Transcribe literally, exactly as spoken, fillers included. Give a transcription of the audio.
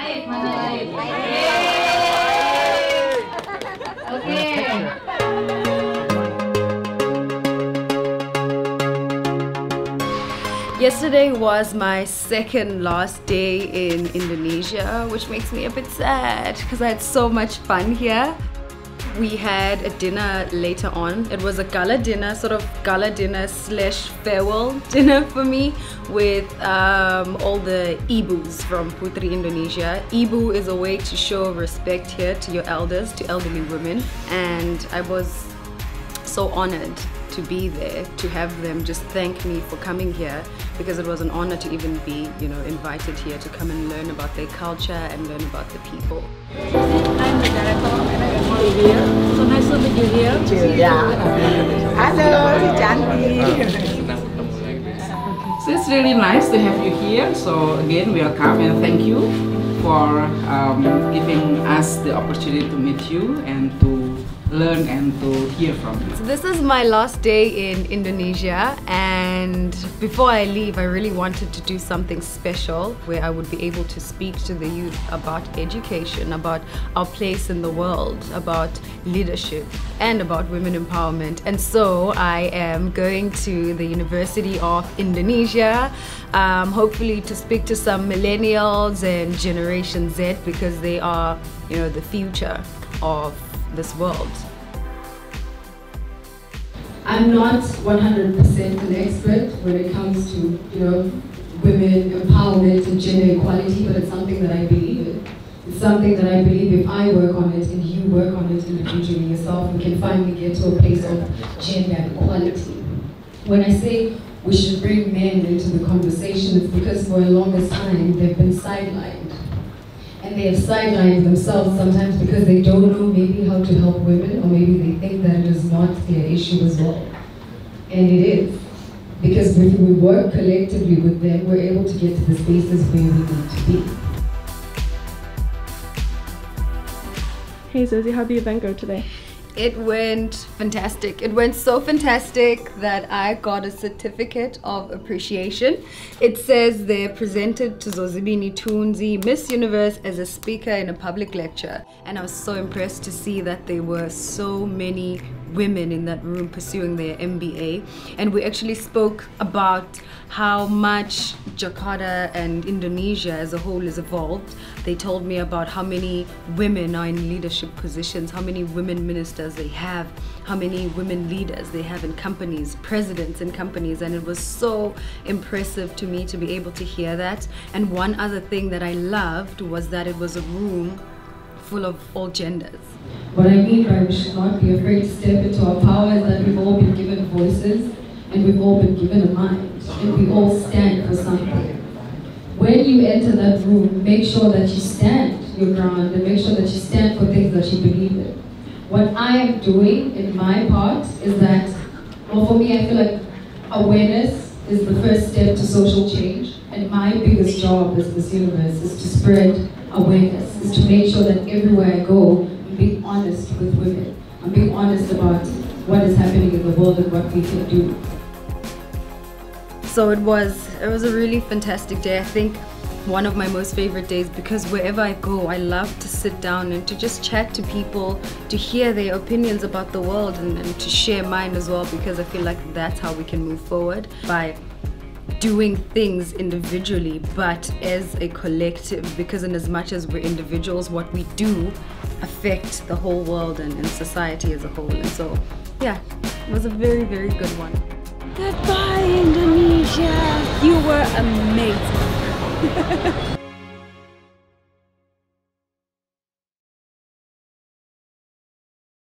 naik, mana naik? Oke. Yesterday was my second last day in Indonesia, which makes me a bit sad because I had so much fun here. We had a dinner later on. It was a gala dinner, sort of gala dinner slash farewell dinner for me with um, all the ibus from Putri Indonesia. Ibu is a way to show respect here to your elders, to elderly women. And I was so honored to be there, to have them just thank me for coming here, because it was an honor to even be, you know, invited here to come and learn about their culture and learn about the people. I'm the director and I'm from here. So nice to meet you here. Yeah. Hello, Janti. So it's really nice to have you here. So again, welcome and thank you for um, giving us the opportunity to meet you and to learn and to hear from you. So this is my last day in Indonesia, and before I leave I really wanted to do something special where I would be able to speak to the youth about education, about our place in the world, about leadership and about women empowerment. And so I am going to the University of Indonesia, um, hopefully to speak to some millennials and Generation Z, because they are, you know, the future of this world. I'm not one hundred percent an expert when it comes to, you know, women empowerment and gender equality, but it's something that I believe in. It's something that I believe if I work on it and you work on it individually yourself, we can finally get to a place of gender equality. When I say we should bring men into the conversation, it's because for the longest time they've been sidelined. And they have sidelined themselves sometimes because they don't know maybe how to help women, or maybe they think that it is not their issue as well. And it is. Because when we work collectively with them, we're able to get to the spaces where we need to be. Hey Zozi, how did the event go today? It went fantastic. It went so fantastic that I got a certificate of appreciation. It says they're presented to Zozibini Tunzi, Miss Universe, as a speaker in a public lecture. And I was so impressed to see that there were so many women in that room pursuing their M B A. And we actually spoke about how much Jakarta and Indonesia as a whole is evolved. They told me about how many women are in leadership positions, how many women ministers they have, how many women leaders they have in companies, presidents in companies, and it was so impressive to me to be able to hear that. And one other thing that I loved was that it was a room full of all genders. What I mean by we should not be afraid to step into our power is that we've all been given voices and we've all been given a mind, and we all stand for something. When you enter that room, make sure that you stand your ground and make sure that you stand for things that you believe in. What I am doing in my part is that, well, for me I feel like awareness is the first step to social change, and my biggest job as Miss Universe is to spread awareness, is to make sure that everywhere I go, I'm being honest with women. I'm being honest about what is happening in the world and what we can do. So it was, it was a really fantastic day. I think one of my most favorite days, because wherever I go, I love to sit down and to just chat to people, to hear their opinions about the world, and, and to share mine as well, because I feel like that's how we can move forward, by doing things individually but as a collective, because in as much as we're individuals, what we do affects the whole world and, and society as a whole. And so yeah, it was a very, very good one. Goodbye Indonesia, you were amazing.